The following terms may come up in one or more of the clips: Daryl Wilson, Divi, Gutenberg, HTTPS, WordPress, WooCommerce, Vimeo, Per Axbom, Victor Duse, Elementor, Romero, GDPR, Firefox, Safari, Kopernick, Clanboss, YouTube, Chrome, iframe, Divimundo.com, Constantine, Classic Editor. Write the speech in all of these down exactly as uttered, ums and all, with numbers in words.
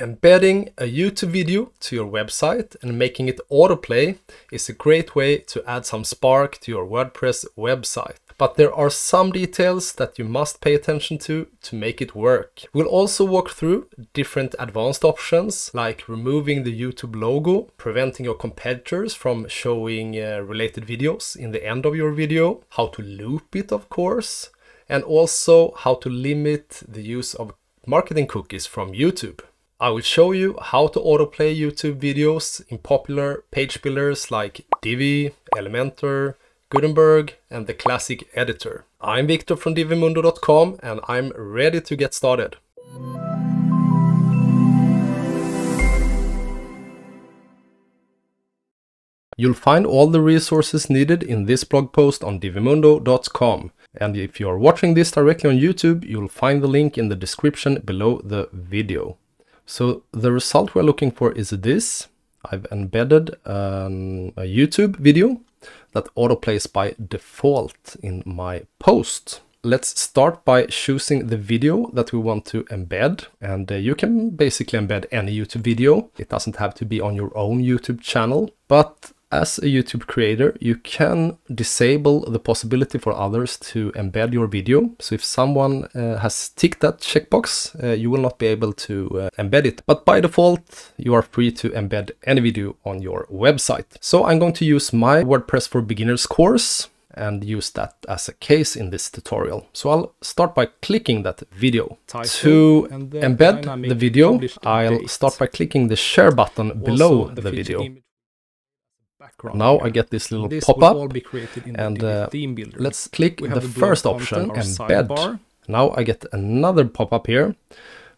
Embedding a YouTube video to your website and making it autoplay is a great way to add some spark to your WordPress website. But there are some details that you must pay attention to to make it work. We'll also walk through different advanced options like removing the YouTube logo, preventing your competitors from showing uh, related videos in the end of your video, how to loop it of course, and also how to limit the use of marketing cookies from YouTube. I will show you how to autoplay YouTube videos in popular page builders like Divi, Elementor, Gutenberg, and the Classic Editor. I'm Victor from Divimundo dot com and I'm ready to get started. You'll find all the resources needed in this blog post on Divimundo dot com. And if you're watching this directly on YouTube, you'll find the link in the description below the video. So the result we're looking for is this. I've embedded um, a YouTube video that autoplays by default in my post. Let's start by choosing the video that we want to embed. And uh, you can basically embed any YouTube video. It doesn't have to be on your own YouTube channel. But as a YouTube creator, you can disable the possibility for others to embed your video. So if someone uh, has ticked that checkbox, uh, you will not be able to uh, embed it. But by default, you are free to embed any video on your website. So I'm going to use my WordPress for Beginners course and use that as a case in this tutorial. So I'll start by clicking that video. To embed the video, I'll start by clicking the share button below the video. Now here. I get this little pop-up, and uh, let's click the, the first option, embed. Sidebar. Now I get another pop-up here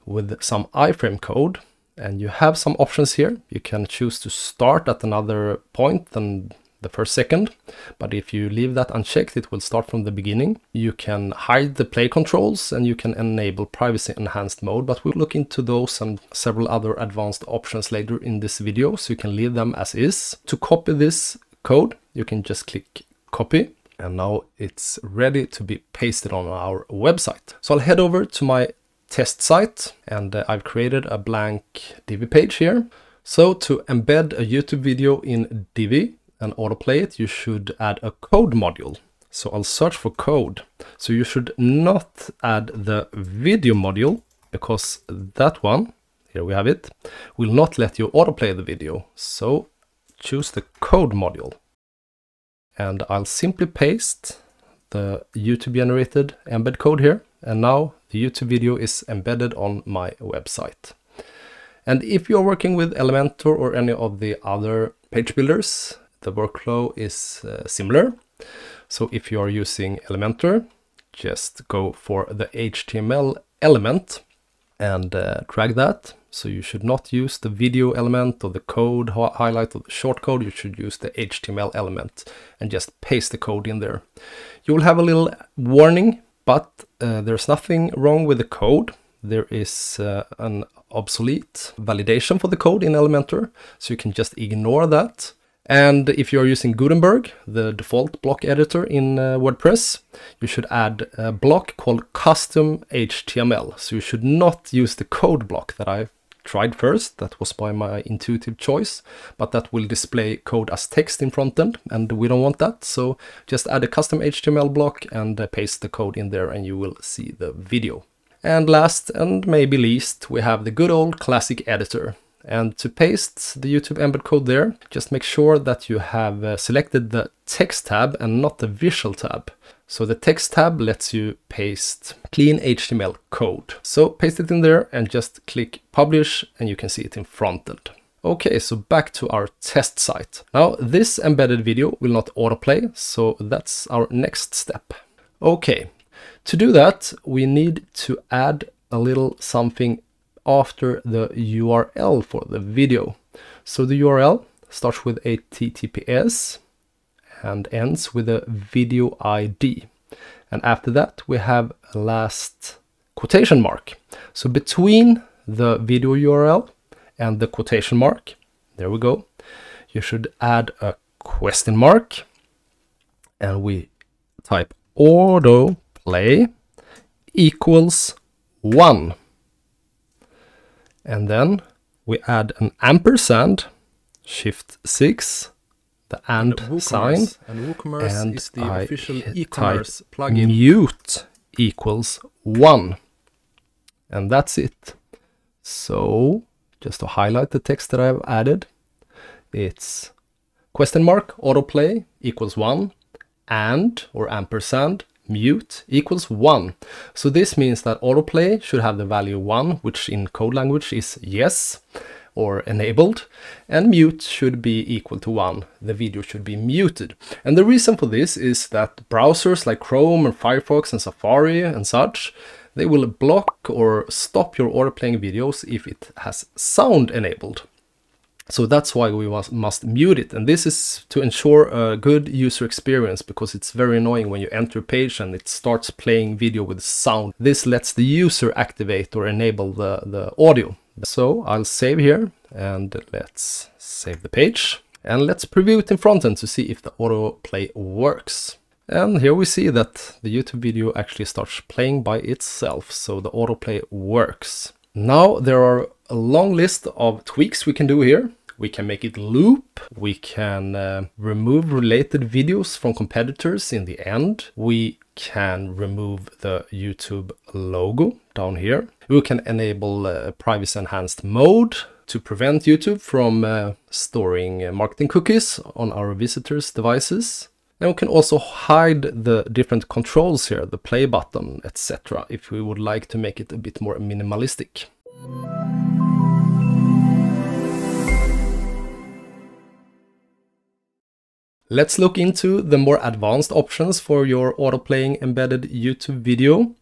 with some iframe code, and you have some options here. You can choose to start at another point than the first second, but if you leave that unchecked, it will start from the beginning. You can hide the play controls, and you can enable privacy enhanced mode, but we'll look into those and several other advanced options later in this video, so you can leave them as is. To copy this code, you can just click copy, and now it's ready to be pasted on our website. So I'll head over to my test site, and uh, I've created a blank Divi page here. So to embed a YouTube video in Divi and autoplay it, you should add a code module. So I'll search for code. So you should not add the video module, because that one, here we have it, will not let you autoplay the video. So choose the code module. And I'll simply paste the YouTube generated embed code here. And now the YouTube video is embedded on my website. And if you're working with Elementor or any of the other page builders, the workflow is uh, similar. So if you are using Elementor, just go for the H T M L element and uh, drag that. So you should not use the video element or the code highlight or the shortcode. You should use the H T M L element and just paste the code in there. You will have a little warning, but uh, there's nothing wrong with the code. There is uh, an obsolete validation for the code in Elementor, so you can just ignore that. And if you're using Gutenberg, the default block editor in uh, WordPress, you should add a block called custom H T M L. So you should not use the code block that I tried first. That was by my intuitive choice, but that will display code as text in frontend, and we don't want that. So just add a custom H T M L block and uh, paste the code in there, and you will see the video. And last and maybe least, we have the good old Classic Editor. And to paste the YouTube embed code there, just make sure that you have uh, selected the text tab and not the visual tab. So the text tab lets you paste clean H T M L code. So paste it in there and just click publish, and you can see it in frontend. Okay, so back to our test site. Now this embedded video will not autoplay, so that's our next step. Okay, to do that, we need to add a little something after the U R L for the video. So the U R L starts with H T T P S and ends with a video I D. And after that, we have a last quotation mark. So between the video U R L and the quotation mark, there we go, you should add a question mark, and we type autoplay equals one. And then we add an ampersand, shift six, the and, and sign, and WooCommerce and is the I official e-commerce plugin. Mute equals one, and that's it. So just to highlight the text that I've added, it's question mark autoplay equals one, and or ampersand mute equals one. So this means that autoplay should have the value one, which in code language is yes or enabled, and mute should be equal to one. The video should be muted. And the reason for this is that browsers like Chrome and Firefox and Safari and such, they will block or stop your autoplaying videos if it has sound enabled. So that's why we must mute it. And this is to ensure a good user experience, because it's very annoying when you enter a page and it starts playing video with sound. This lets the user activate or enable the, the audio. So I'll save here and let's save the page. And let's preview it in frontend to see if the autoplay works. And here we see that the YouTube video actually starts playing by itself. So the autoplay works. Now there are a long list of tweaks we can do here. We can make it loop. We can uh, remove related videos from competitors in the end. We can remove the YouTube logo down here. We can enable uh, privacy enhanced mode to prevent YouTube from uh, storing uh, marketing cookies on our visitors' devices. And we can also hide the different controls here, the play button, et cetera, if we would like to make it a bit more minimalistic. Let's look into the more advanced options for your autoplaying embedded YouTube video.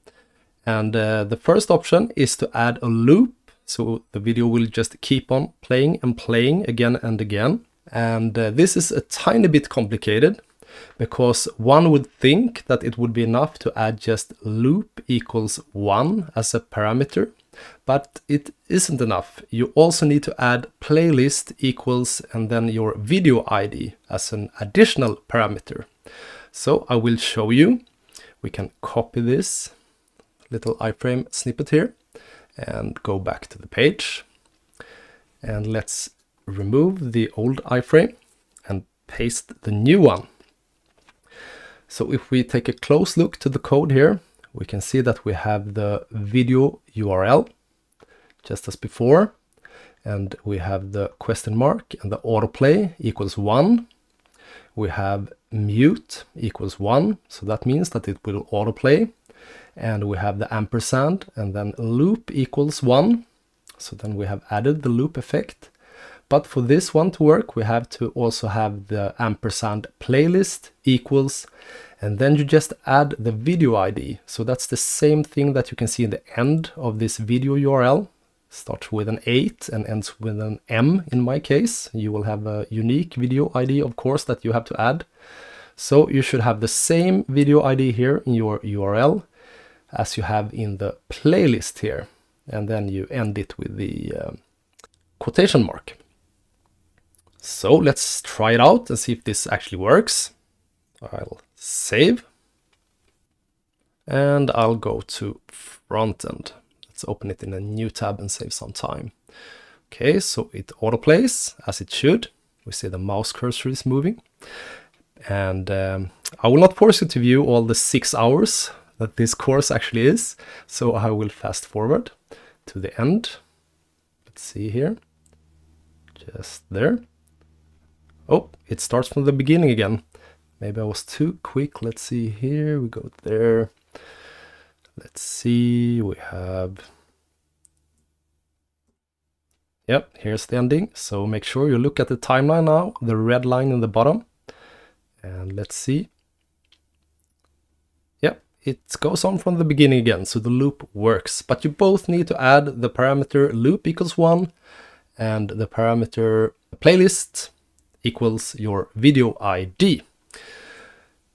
And uh, the first option is to add a loop, so the video will just keep on playing and playing again and again. And uh, this is a tiny bit complicated, because one would think that it would be enough to add just loop equals one as a parameter, but it isn't enough. You also need to add playlist equals and then your video I D as an additional parameter. So I will show you. We can copy this little iframe snippet here and go back to the page. And let's remove the old iframe and paste the new one. So if we take a close look to the code here, we can see that we have the video U R L, just as before, and we have the question mark and the autoplay equals one. We have mute equals one, so that means that it will autoplay, and we have the ampersand and then loop equals one. So then we have added the loop effect. But for this one to work, we have to also have the ampersand playlist equals, and then you just add the video I D. So that's the same thing that you can see in the end of this video U R L. Starts with an eight and ends with an M in my case. You will have a unique video I D, of course, that you have to add. So you should have the same video I D here in your U R L as you have in the playlist here. And then you end it with the uh, quotation mark. So let's try it out and see if this actually works. I'll save. And I'll go to frontend. Let's open it in a new tab and save some time. Okay, so it autoplays as it should. We see the mouse cursor is moving. And um, I will not force you to view all the six hours that this course actually is. So I will fast forward to the end. Let's see here. Just there. Oh, it starts from the beginning again. Maybe I was too quick. Let's see here. We go there. Let's see. We have... Yep, here's the ending. So make sure you look at the timeline now, the red line in the bottom. And let's see. Yep, it goes on from the beginning again. So the loop works. But you both need to add the parameter loop equals one and the parameter playlist equals your video I D.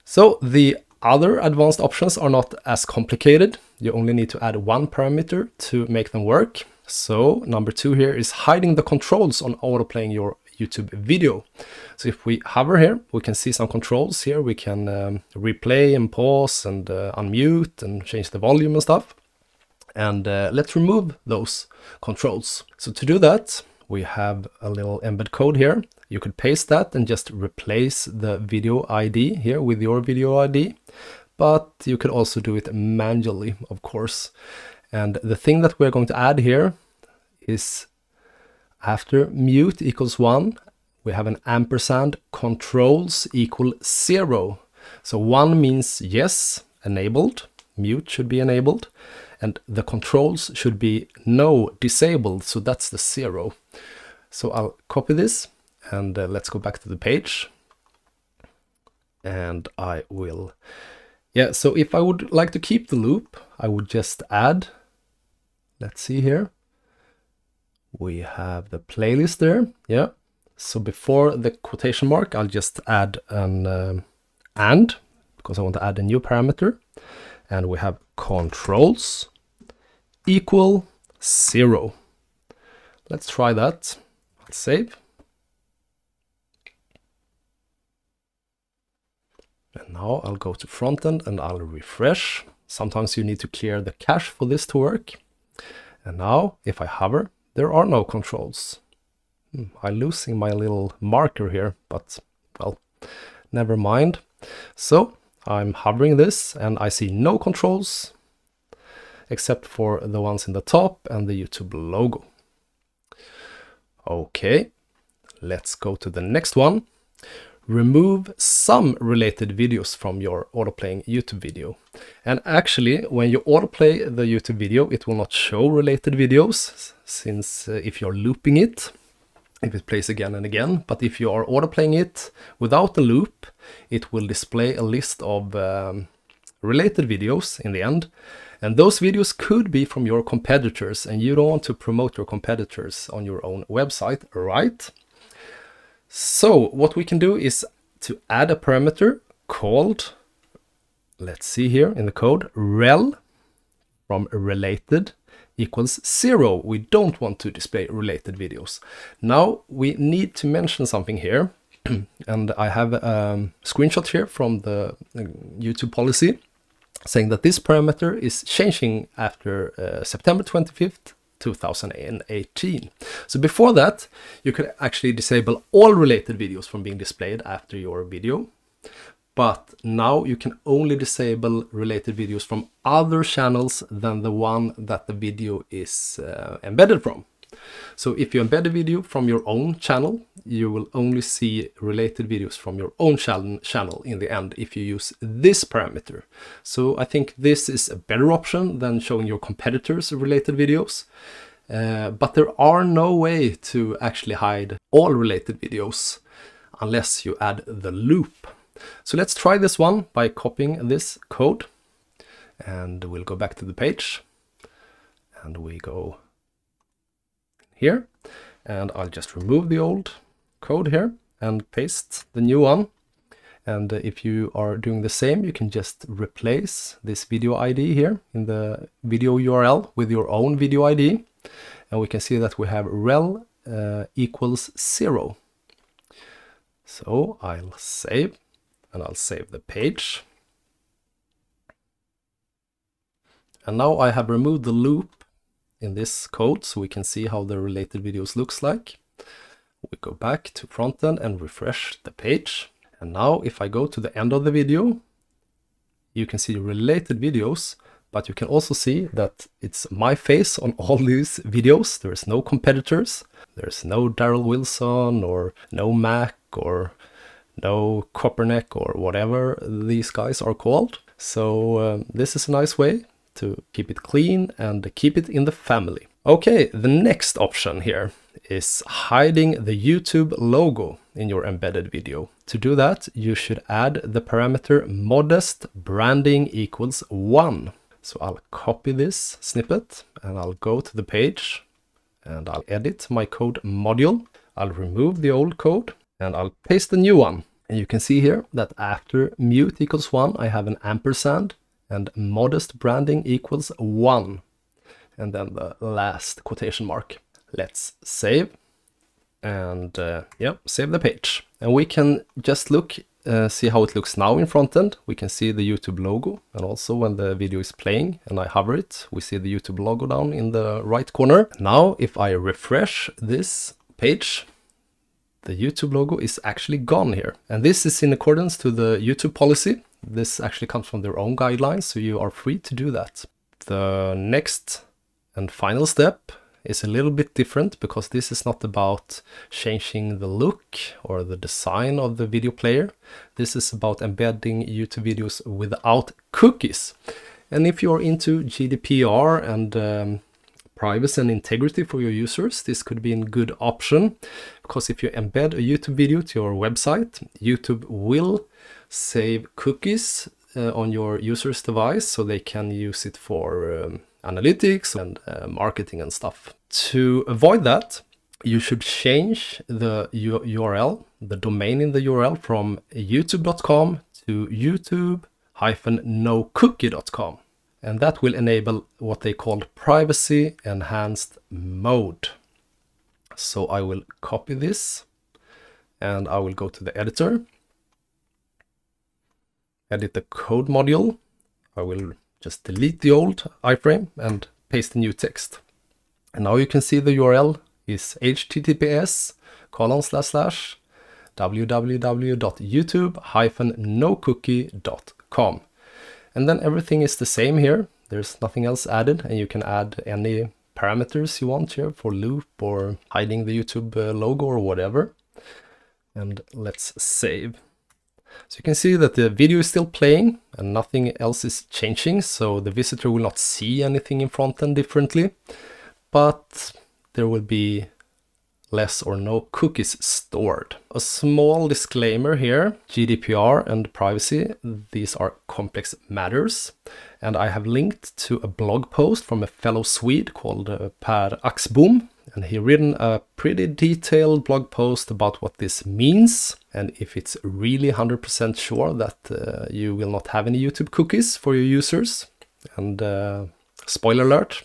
So the other advanced options are not as complicated. You only need to add one parameter to make them work. So number two here is hiding the controls on autoplaying your YouTube video. So if we hover here, we can see some controls here. We can um, replay and pause and uh, unmute and change the volume and stuff. And uh, let's remove those controls. So to do that, we have a little embed code here. You could paste that and just replace the video I D here with your video I D, but you could also do it manually, of course. And the thing that we're going to add here is after mute equals one, we have an ampersand controls equal zero. So one means yes, enabled, mute should be enabled, and the controls should be no, disabled, so that's the zero. So I'll copy this and uh, let's go back to the page. And I will, yeah, so if I would like to keep the loop, I would just add, let's see here, we have the playlist there, yeah. So before the quotation mark, I'll just add an um, and, because I want to add a new parameter, and we have controls equal zero. Let's try that. Let's save. And now I'll go to front end and I'll refresh. Sometimes you need to clear the cache for this to work. And now if I hover, there are no controls. Hmm, I'm losing my little marker here, but well, never mind. So I'm hovering this and I see no controls except for the ones in the top and the YouTube logo. Okay, let's go to the next one. Remove some related videos from your autoplaying YouTube video. And actually, when you autoplay the YouTube video, it will not show related videos, since uh, if you're looping it, if it plays again and again, but if you are autoplaying it without the loop, it will display a list of um, related videos in the end. And those videos could be from your competitors, and you don't want to promote your competitors on your own website, right? So what we can do is to add a parameter called, let's see here in the code, rel from related equals zero. We don't want to display related videos. Now we need to mention something here. And I have a screenshot here from the YouTube policy saying that this parameter is changing after uh, September twenty-fifth, two thousand eighteen. So before that, you could actually disable all related videos from being displayed after your video. But now you can only disable related videos from other channels than the one that the video is uh, embedded from. So if you embed a video from your own channel, you will only see related videos from your own channel in the end if you use this parameter. So I think this is a better option than showing your competitors' related videos. Uh, but there are no way to actually hide all related videos unless you add the loop. So let's try this one by copying this code. And we'll go back to the page. And we go here, and I'll just remove the old code here and paste the new one. And if you are doing the same, you can just replace this video I D here in the video U R L with your own video I D, and we can see that we have rel uh, equals zero. So I'll save, and I'll save the page. And now I have removed the loop in this code, so we can see how the related videos looks like. We go back to front end and refresh the page. And now if I go to the end of the video, you can see related videos, but you can also see that it's my face on all these videos. There is no competitors. There's no Daryl Wilson or no Mac or no Kopernick or whatever these guys are called. So um, this is a nice way to keep it clean and keep it in the family. Okay, the next option here is hiding the YouTube logo in your embedded video. To do that, you should add the parameter modest branding equals one. So I'll copy this snippet and I'll go to the page and I'll edit my code module. I'll remove the old code and I'll paste the new one. And you can see here that after mute equals one, I have an ampersand and modest branding equals one, and then the last quotation mark. Let's save, and uh, yeah, save the page. And we can just look uh, see how it looks now in front end. We can see the YouTube logo, and also when the video is playing and I hover it, we see the YouTube logo down in the right corner. Now, if I refresh this page, the YouTube logo is actually gone here. And this is in accordance to the YouTube policy. This actually comes from their own guidelines, so you are free to do that. The next and final step is a little bit different, because this is not about changing the look or the design of the video player. This is about embedding YouTube videos without cookies. And if you're into G D P R and um, privacy and integrity for your users, this could be a good option, because if you embed a YouTube video to your website, YouTube will save cookies uh, on your user's device, so they can use it for um, analytics and uh, marketing and stuff. To avoid that, you should change the U R L, the domain in the U R L, from YouTube dot com to YouTube dash no cookie dot com. And that will enable what they call privacy enhanced mode. So I will copy this and I will go to the editor, edit the code module. I will just delete the old iframe and paste the new text. And now you can see the U R L is H T T P S colon slash slash w w w dot youtube dash no cookie dot com. And then everything is the same here. There's nothing else added, and you can add any parameters you want here for loop or hiding the YouTube logo or whatever. And let's save. So you can see that the video is still playing and nothing else is changing, so the visitor will not see anything in front end differently, but there will be less or no cookies stored. A small disclaimer here, G D P R and privacy, these are complex matters, and I have linked to a blog post from a fellow Swede called uh, Per Axbom, and he written a pretty detailed blog post about what this means, and if it's really one hundred percent sure that uh, you will not have any YouTube cookies for your users. And uh, spoiler alert,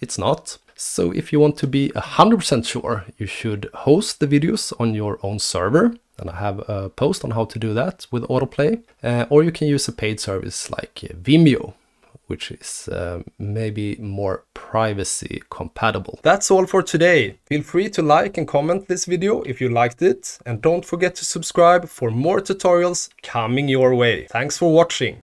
it's not. So if you want to be one hundred percent sure, you should host the videos on your own server, and I have a post on how to do that with autoplay, uh, or you can use a paid service like Vimeo, which is uh, maybe more privacy compatible. That's all for today. Feel free to like and comment this video if you liked it, and don't forget to subscribe for more tutorials coming your way. Thanks for watching.